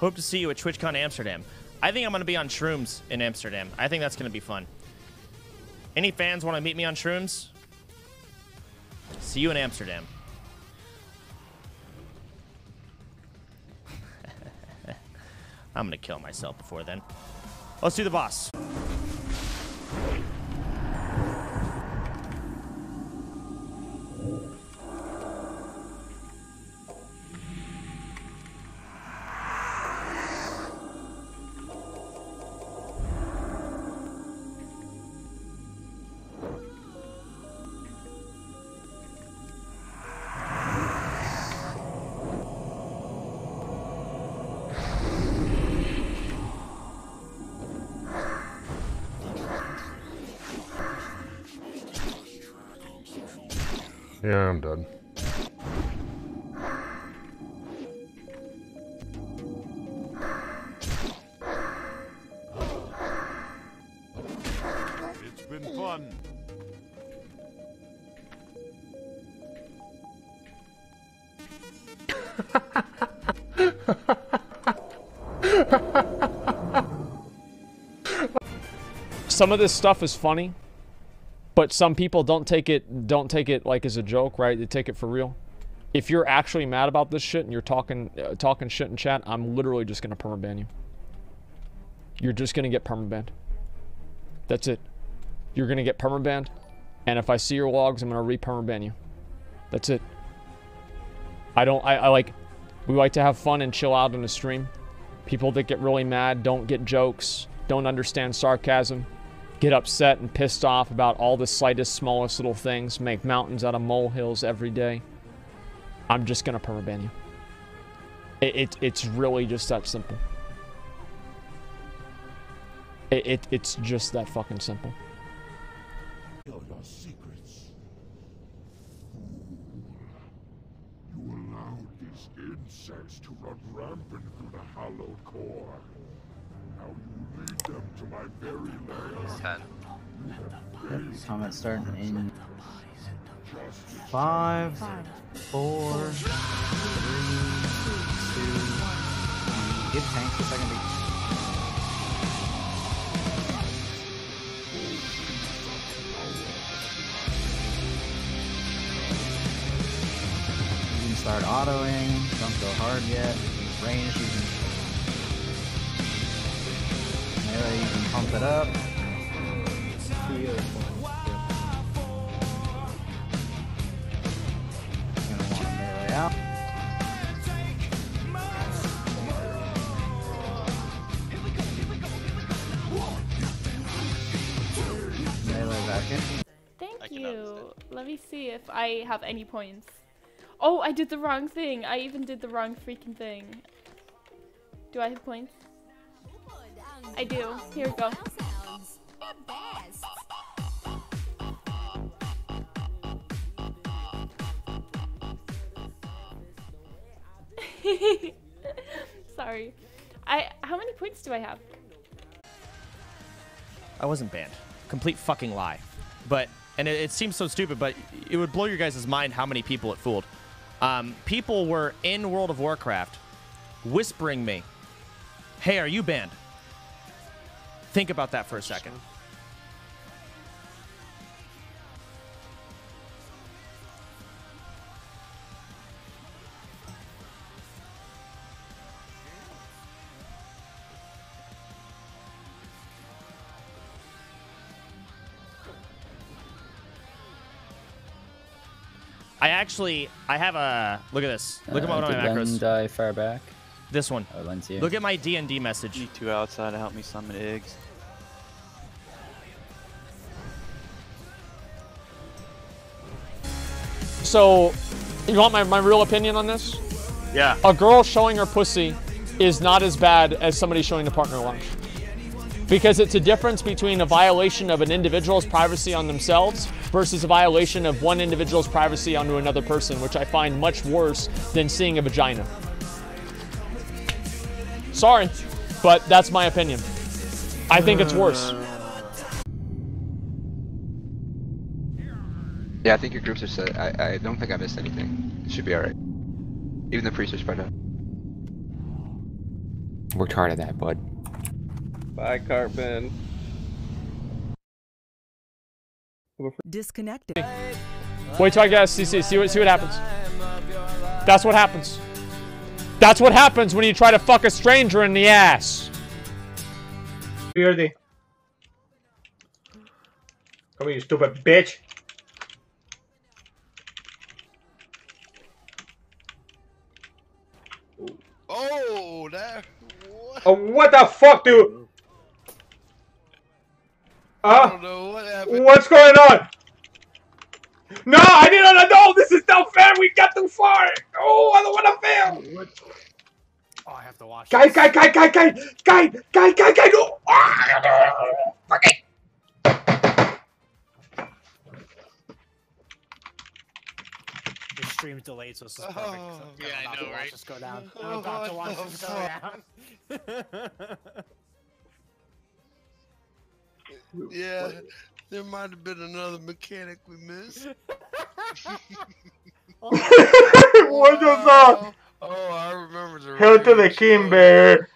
Hope to see you at TwitchCon Amsterdam. I think I'm going to be on Shrooms in Amsterdam. I think that's going to be fun. Any fans want to meet me on Shrooms? See you in Amsterdam. I'm going to kill myself before then. Let's do the boss. Yeah, I'm done. It's been fun. Some of this stuff is funny. But some people don't take it like as a joke, right? They take it for real. If you're actually mad about this shit and you're talking shit in chat, I'm literally just gonna permaban you. You're just gonna get permabanned. That's it. You're gonna get permabanned, and if I see your logs, I'm gonna re-permaban you. That's it. We like to have fun and chill out in the stream. People that get really mad don't get jokes, don't understand sarcasm. Get upset and pissed off about all the slightest, smallest little things. Make mountains out of molehills every day. I'm just gonna permaban you. It's really just that simple. It's just that fucking simple. Kill your secrets. You allowed these insects to run rampant through the hollow core. To my very land. Yep, comment starting in 5, 4, 3, 2, 1. Give tanks a second to you can start autoing, don't go hard yet. Range you can you can pump it up. You're gonna want to melee out. Melee back in. Thank you. Let me see if I have any points. Oh, I did the wrong thing. I even did the wrong freaking thing. Do I have points? I do. Here we go. Sorry. How many points do I have? I wasn't banned. Complete fucking lie. But it seems so stupid, but it would blow your guys' mind how many people it fooled. People were in World of Warcraft whispering me, "Hey, are you banned?" Think about that for a second. I have a look at this. Look at one of my macros. Die far back. This one. Oh, look at my D&D message. Need two outside to help me summon eggs. So, you want my real opinion on this? Yeah. A girl showing her pussy is not as bad as somebody showing the partner lunch. Because it's a difference between a violation of an individual's privacy on themselves versus a violation of one individual's privacy onto another person, which I find much worse than seeing a vagina. Sorry, but that's my opinion. I think it's worse. Yeah, I think your groups are set. I don't think I missed anything. It should be alright. Even the priests are spread out. Worked hard at that, bud. Bye, Cartman. Disconnected. Wait till I guess. See what happens. That's what happens. That's what happens when you try to fuck a stranger in the ass. Beardy. Come here, you stupid bitch. Oh, there. Oh, what the fuck, dude? I don't know what happened. What's going on? No, I didn't know. This is not fair. We got too far. Oh, I don't want to fail. Oh, I have to watch. Guy. No. Oh, fuck it. The stream's delayed, so this is perfect. Oh, yeah, I know, right? Just go down. I'm about to watch this go down. Yeah, there might have been another mechanic we missed. What the fuck? Oh, I remember the hell to the king bear.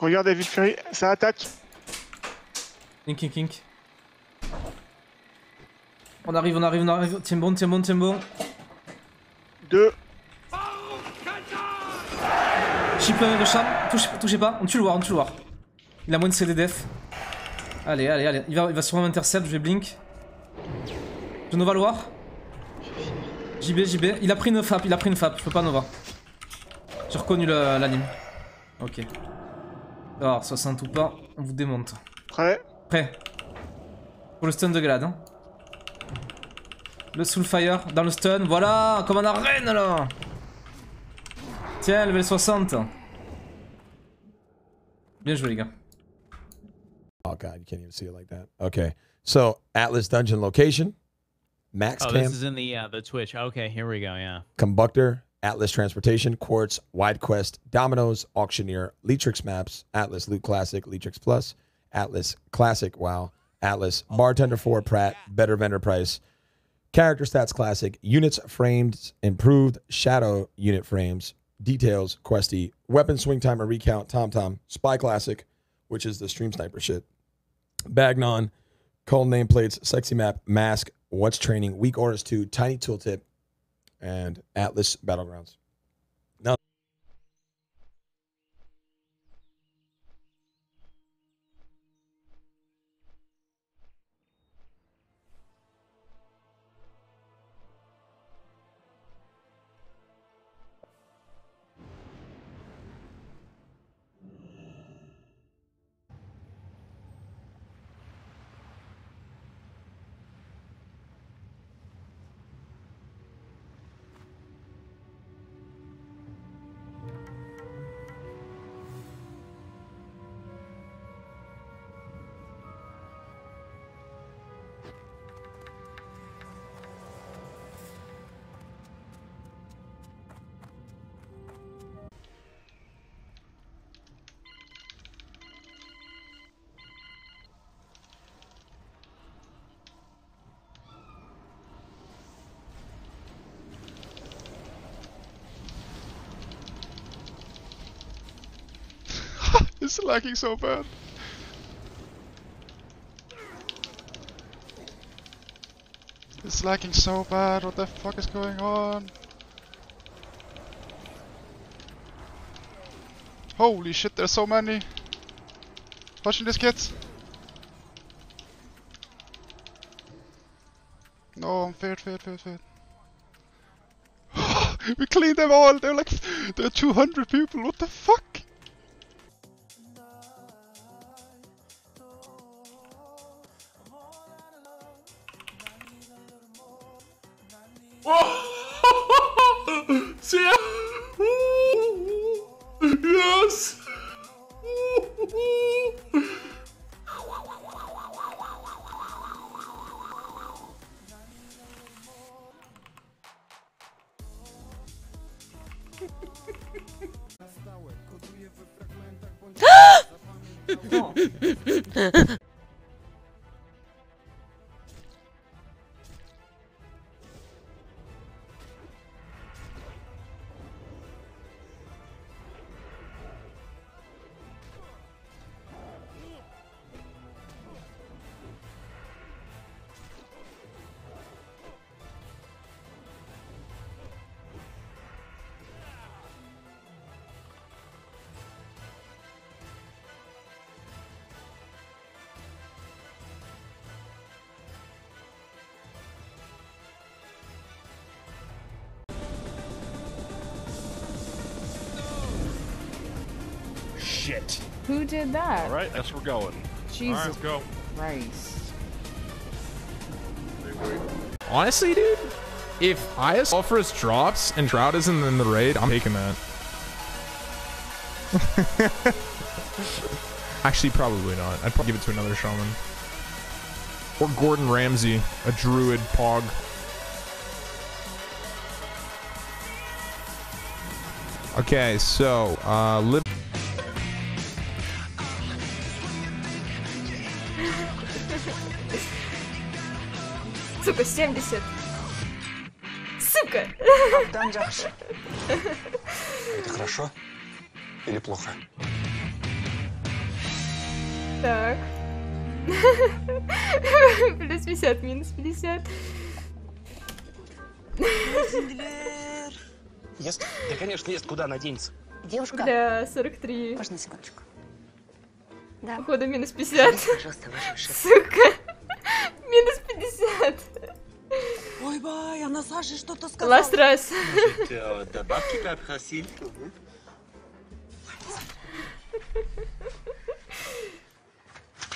Regardez vite fait, ça attaque. Kink. On arrive. Tiens bon. Deux. Chip plein de charme, touchez pas, on tue le war. Il a moins de CD def. Allez, il va sûrement intercept, je vais blink. Je nova le war. JB, il a pris une FAP, je peux pas nova. J'ai reconnu l'anime. Ok. Alors, 60 ou pas, on vous démonte. Prêt. Pour le stun de Glad. Hein. Le Soulfire, dans le stun, voilà, comme en arène là. Tiens, level 60. Bien joué, les gars. Oh god, you can't even see it like that. Okay, so Atlas Dungeon Location, Max Camp. Oh, this is in the Twitch. Okay, here we go, yeah. Combuctor, Atlas Transportation, Quartz, Wide Quest, Dominoes, Auctioneer, Leetrix Maps, Atlas Loot Classic, Leetrix Plus, Atlas Classic Wow, Atlas Bartender 4, Pratt, Better Vendor Price, Character Stats Classic, Units, Frames Improved, Shadow Unit Frames, Details Questy, Weapon Swing Timer, Recount, Tom Tom, Spy Classic, which is the stream sniper shit, Bagnon, Cold Nameplates, Sexy Map, Mask, What's Training, Weak Orders 2, Tiny Tooltip, and Atlas Battlegrounds. Now it's lacking so bad. It's lacking so bad. What the fuck is going on? Holy shit, there's so many. Watching this, kids. No, I'm fed. We cleaned them all. They're like, there are 200 people. What the fuck? Yes! shit. Who did that? All right, that's where we're going. Jesus. All right, let's go. Christ. Honestly, dude, if Ias offers drops and Drought isn't in the raid, I'm taking that. Actually, probably not. I'd probably give it to another shaman. Or Gordon Ramsay, a druid pog. Okay, so, live. Сука, 70. Сука! Это хорошо или плохо? Так. Плюс 50, минус 50. Ест? Да, конечно, ест. Куда наденется? Девушка. Да, 43. Можно секундочку? Да. Походу, минус 50. Пожалуйста, сука. Минус 50. Ой, бай, она Саше что-то сказала. Last раз. Может, добавки попросили?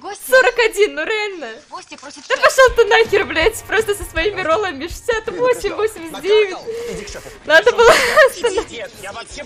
Гости. 41, ну реально. Гости просят. Да пошел ты нахер, блядь, просто со своими роллами. 68, 89. Надо было остановить.